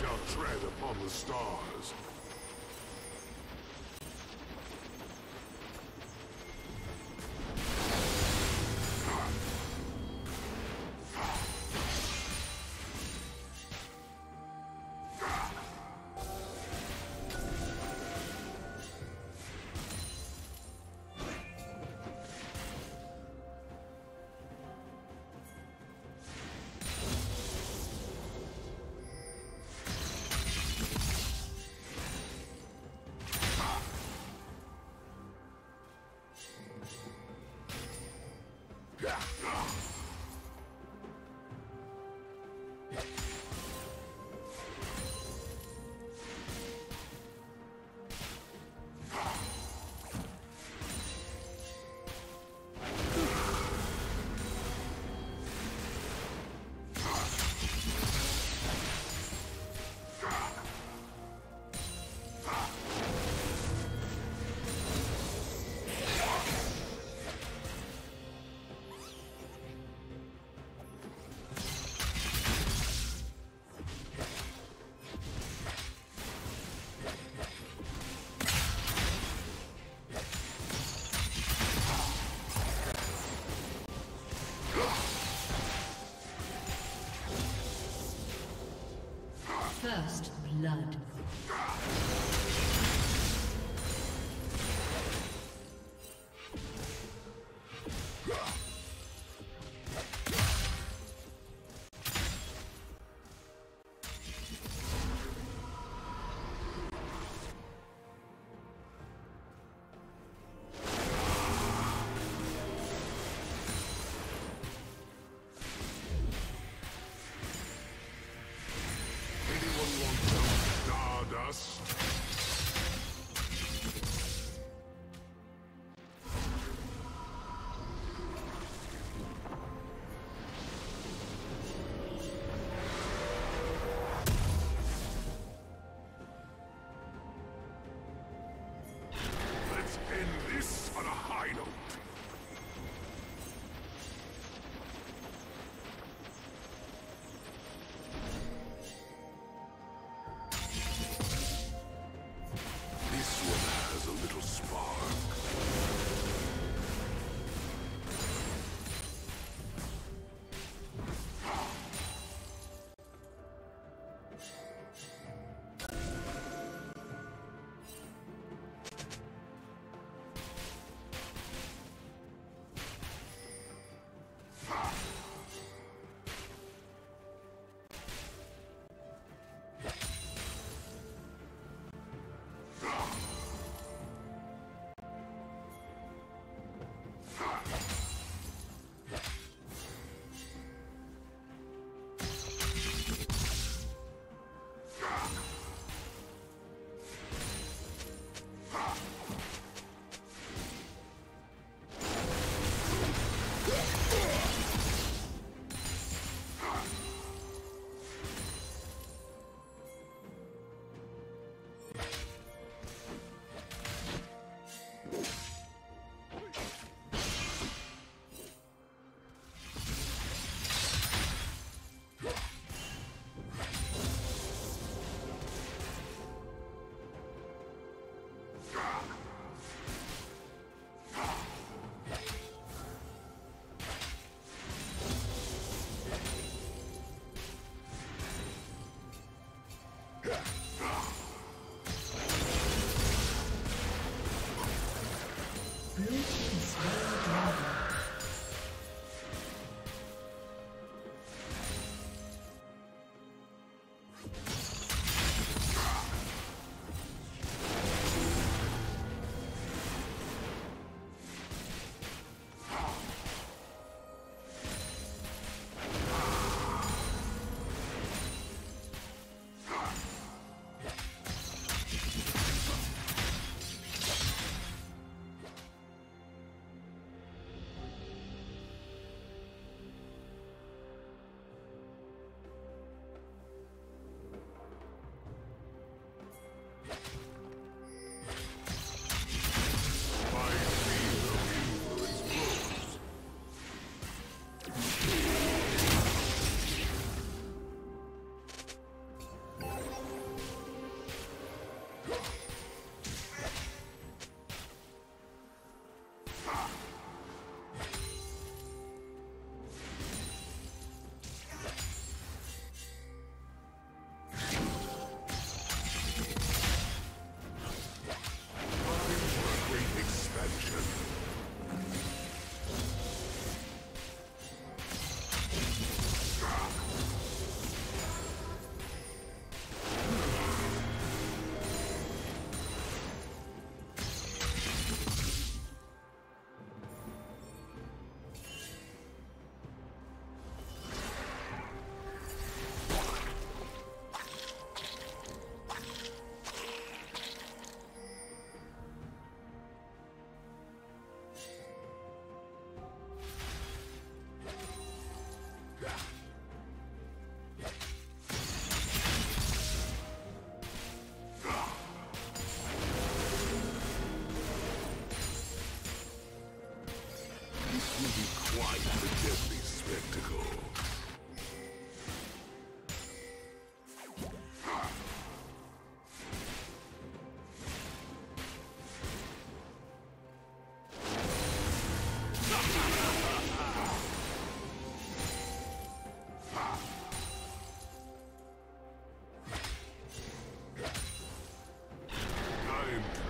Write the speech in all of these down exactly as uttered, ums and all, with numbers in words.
Shall tread upon the stars. First blood. Stop.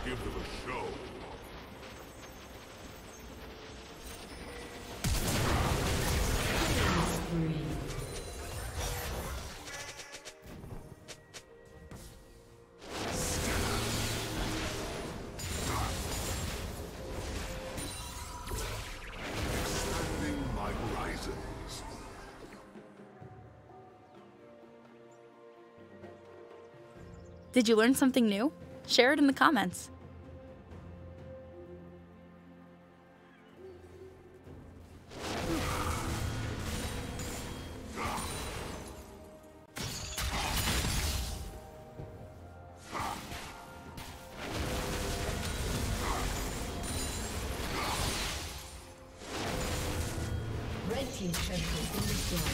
give them a show. Did you learn something new? Share it in the comments. Red team turret has been destroyed.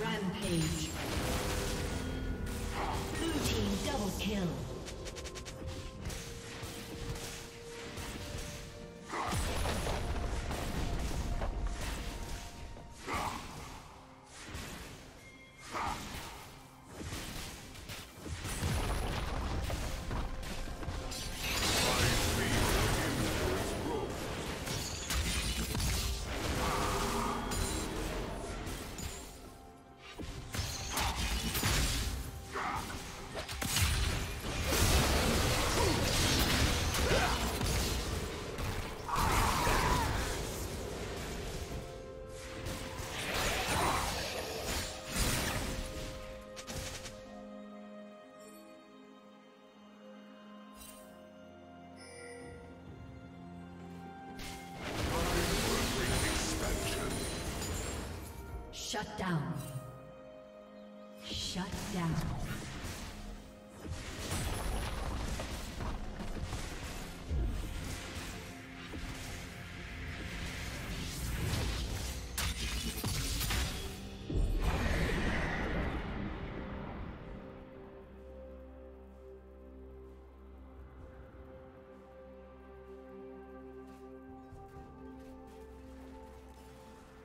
Rampage. Blue team double kill. Shut down. Shut down.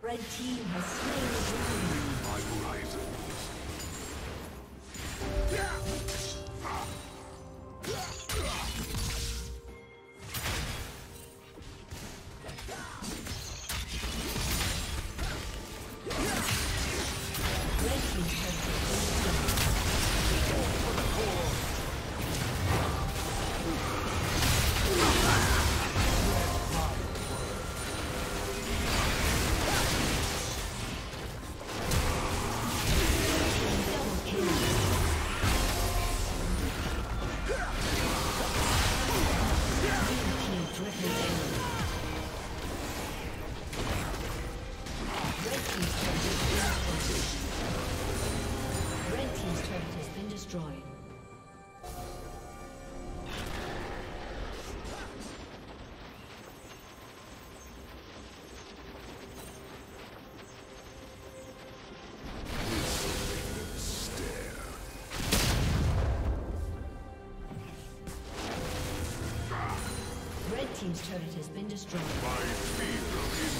Red team has slain my horizon. Team's turret has been destroyed. My feet are in the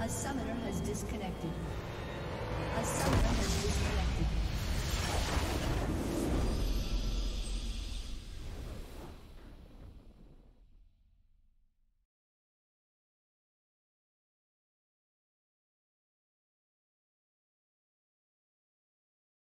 A summoner has disconnected. A summoner has disconnected.